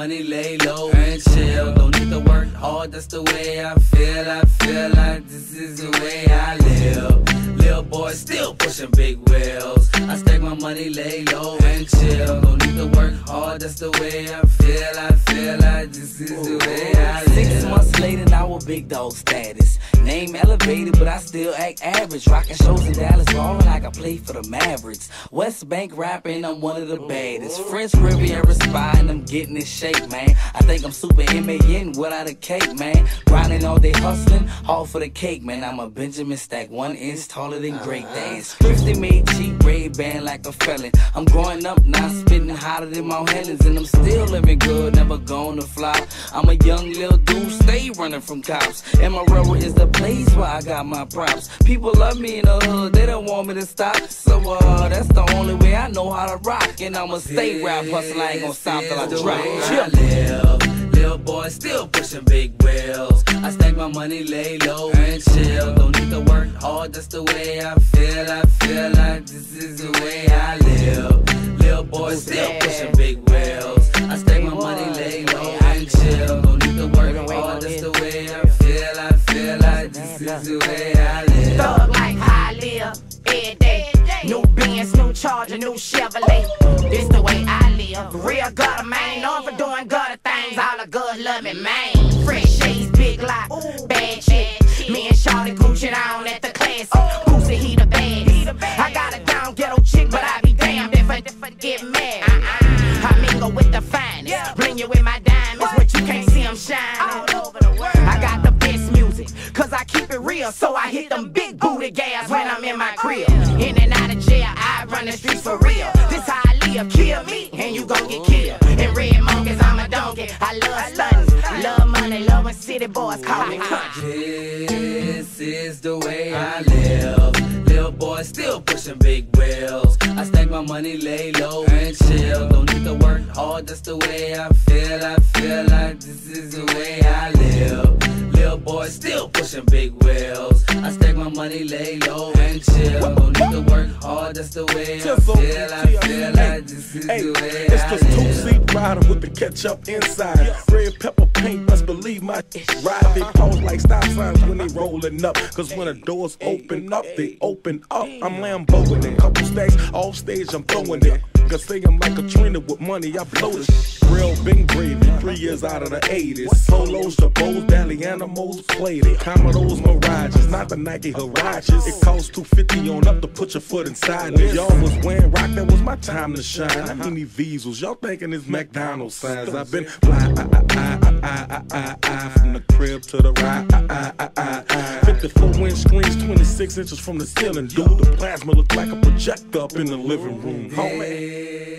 money, lay low and chill. Don't need to work hard, that's the way I feel. I feel like this is the way I live. Little boy still pushing big wheels. I stack my money, lay low and chill. Don't need to work hard, that's the way I feel. I feel like this is the way I live. 6 months later, now a big dog status. Name elevated, but I still act average. Rockin' shows in Dallas, ballin' like I play for the Mavericks. West Bank rapping, I'm one of the baddest. French Riviera spine, I'm getting in shape, man. I think I'm super MAN without a cake, man. Grinding all day, hustling, all for the cake, man. I'm a Benjamin Stack, 1 inch taller than Great Danes. Thrifty made cheap, Ray Ban like a felon. I'm growing up now, spitting hotter than Mount Helens, and I'm still living good, never gonna flop. I'm a young little dude, stay running from cops. And my rubber is the place where I got my props. People love me in the hood, they don't want me to stop. So that's the only way I know how to rock. And I'ma stay rap hustle, I ain't gonna stop till I drop. I live. Little boy still pushing big wheels. I stack my money, lay low and chill. Don't need to work hard, that's the way I feel. I feel like this is the way I live. Little boy still pushing big wheels. I stack my money, lay low and chill. Don't need to work hard, that's the way I feel. I feel like this is the way I live. Thug like how I live every day. New Benz, new Charger, new Chevrolet. This the way I live. Real gutter, man. Known for doing gutter things. All the good loving, man. Fresh shades, big lot, bad shit. Me and Shawty Gucci down at the classic. Boosie, he the baddest. I got a down ghetto chick, but I be damned if I get mad. I mingle with the finest. Bling you with my diamonds, but you can't see them shining. All over the world. I got the best music, cause I keep it real. So I hit them big booty gas when I'm in my crib. In and out of jail, I run the streets for real. This how I live, kill me, and you gon' get killed. And red monkeys, I'm a donkey. I love stuntin', love money, love when city boys call me country. This is the way I live. Little boy still pushing big wheels. I stack my money, lay low and chill. Don't need to work hard, that's the way I feel. I feel like this is the way I live. Little boy still pushing big wheels. I stack my money, lay low and chill. Don't need to work hard, that's the way I feel. I feel like this is the way I live. It's this 2-seat rider with the ketchup inside. Red pepper paint, must believe my ride. They pause like stop signs when they rolling up. Cause when the doors open up, they open up. I'm Lamboing it, couple stacks off stage, I'm throwing it. Cause say I'm like a trainer with money, I blow this. Real Bing gravy, 3 years out of the 80s. Solos, Jabos, Dally Animals, played it. Commodos, Mirages, not the Nike Hirages. It costs $250 on up to put your foot inside it. Y'all was wearing rock, that was my time to shine. I mean these Vizels, y'all thinking it's McDonald's signs. I've been fly, I, from the crib to the ride, I. 54-inch screens, 26 inches from the ceiling, dude. The plasma looked like a projector up in the living room, homie.